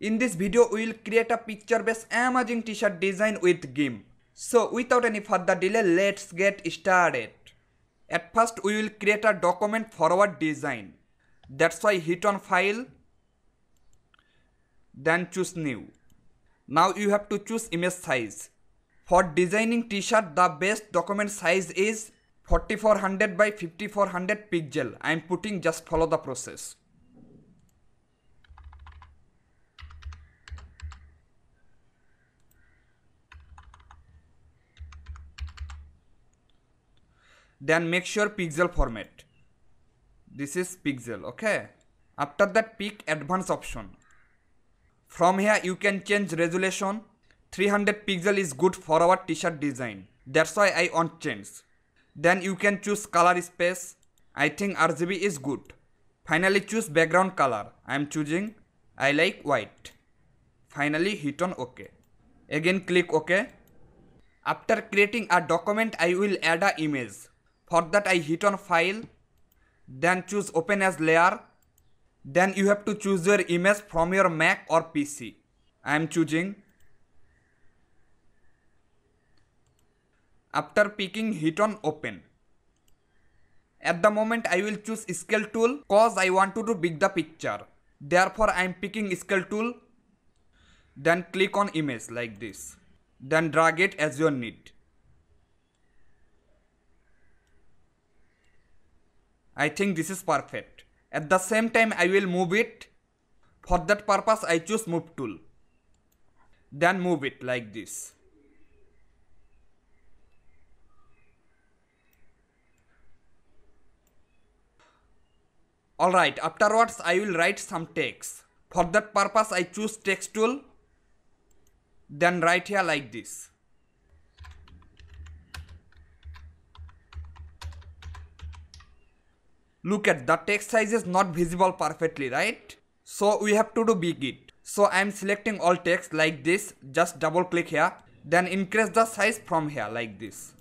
In this video, we will create a picture-based amazing t-shirt design with GIMP. So without any further delay, let's get started. At first, we will create a document for our design. That's why hit on File, then choose New. Now you have to choose image size. For designing t-shirt, the best document size is 4400 by 5400 pixel. I am putting just follow the process. Then make sure pixel format. This is pixel, okay? After that, pick advanced option. From here you can change resolution. 300 pixel is good for our t-shirt design. That's why I won't change. Then you can choose color space. I think RGB is good. Finally choose background color. I am choosing I like white. Finally hit on OK. Again click OK. After creating a document, I will add an image. For that I hit on File, then choose Open as Layer. Then you have to choose your image from your Mac or PC. I am choosing. After picking, hit on Open. At the moment I will choose Scale tool cause I want to do big the picture. Therefore I am picking Scale tool. Then click on image like this. Then drag it as you need. I think this is perfect. At the same time I will move it. For that purpose I choose Move tool. Then move it like this. Alright, afterwards I will write some text. For that purpose I choose Text tool. Then write here like this. Look at the text size is not visible perfectly, right? So we have to do big it. So I am selecting all text like this. Just double click here. Then increase the size from here like this.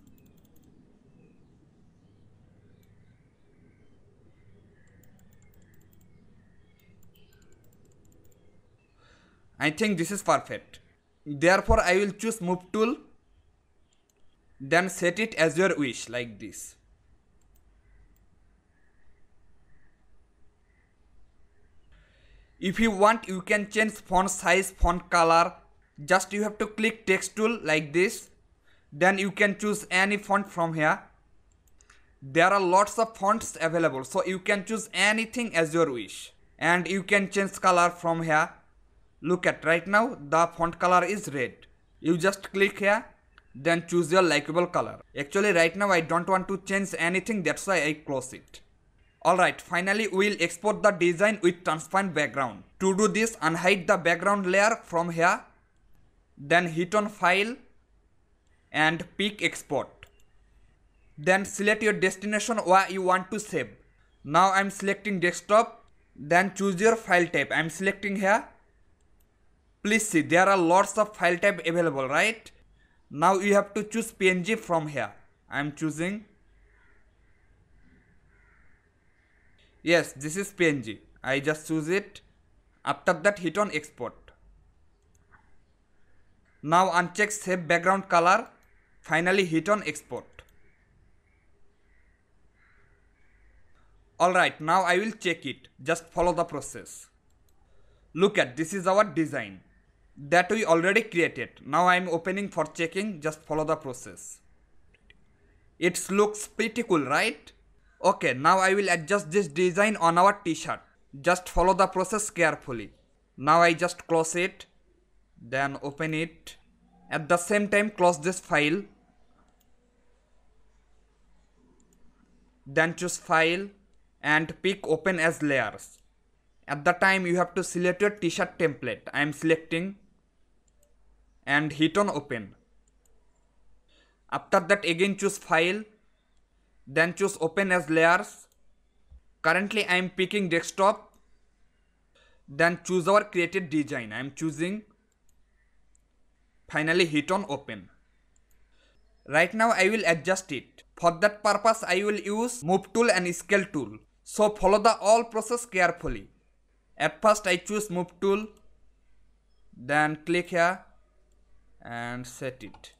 I think this is perfect. Therefore I will choose Move tool. Then set it as your wish like this. If you want, you can change font size, font color. Just you have to click Text tool like this. Then you can choose any font from here. There are lots of fonts available, so you can choose anything as your wish. And you can change color from here. Look at right now the font color is red. You just click here, then choose your likable color. Actually right now I don't want to change anything, that's why I close it. Alright, finally we will export the design with transparent background. To do this, unhide the background layer from here. Then hit on File and pick Export. Then select your destination where you want to save. Now I am selecting desktop. Then choose your file type. I am selecting here. Please see, there are lots of file type available, right? Now you have to choose PNG from here. I am choosing. Yes, this is PNG. I just choose it. After that hit on Export. Now uncheck Save Background Color. Finally hit on Export. Alright, now I will check it. Just follow the process. Look at, this is our design that we already created. Now I am opening for checking. Just follow the process. It looks pretty cool, right? Okay, now I will adjust this design on our t-shirt. Just follow the process carefully. Now I just close it. Then open it. At the same time close this file. Then choose File and pick Open as Layers. At the time you have to select your t-shirt template. I am selecting and hit on Open. After that again choose File, then choose Open as Layers. Currently I am picking desktop. Then choose our created design. I am choosing. Finally hit on Open. Right now I will adjust it. For that purpose I will use Move tool and Scale tool. So follow the all process carefully. At first I choose Move tool, Then click here and set it.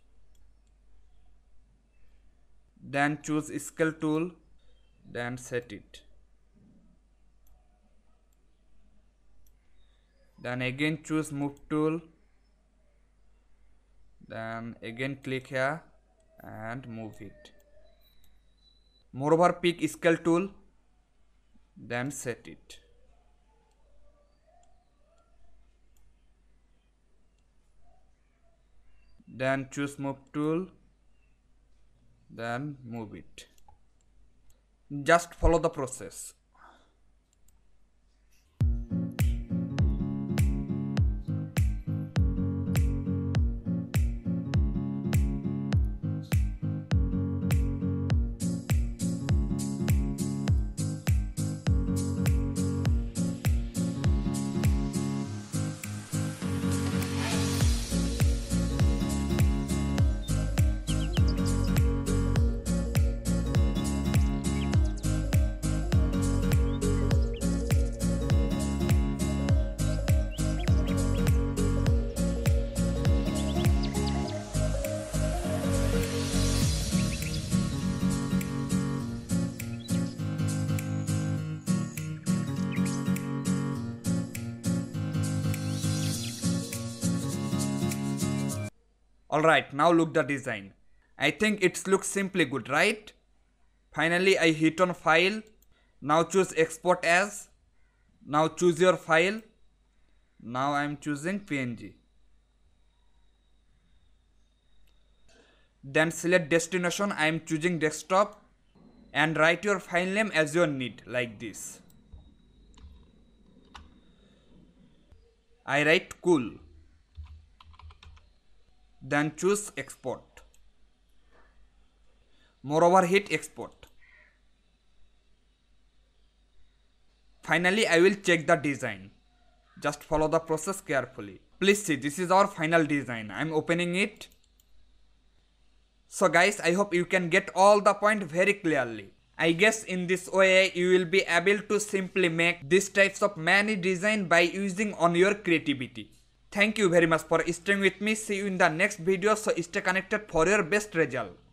Then choose scale tool, then set it. Then again choose move tool, then again click here and move it. Moreover, pick scale tool, then set it. Then choose move tool, then move it. Just follow the process. Alright, now look the design. I think it looks simply good, right? Finally, I hit on file. Now choose export as. Now choose your file. Now I am choosing PNG. Then select destination. I am choosing desktop. And write your file name as you need, like this. I write cool. Then choose export. Moreover, hit export. Finally, I will check the design. Just follow the process carefully. Please see, this is our final design. I am opening it. So guys, I hope you can get all the points very clearly. I guess in this way, you will be able to simply make these types of many designs by using on your creativity. Thank you very much for staying with me. See you in the next video. So stay connected for your best result.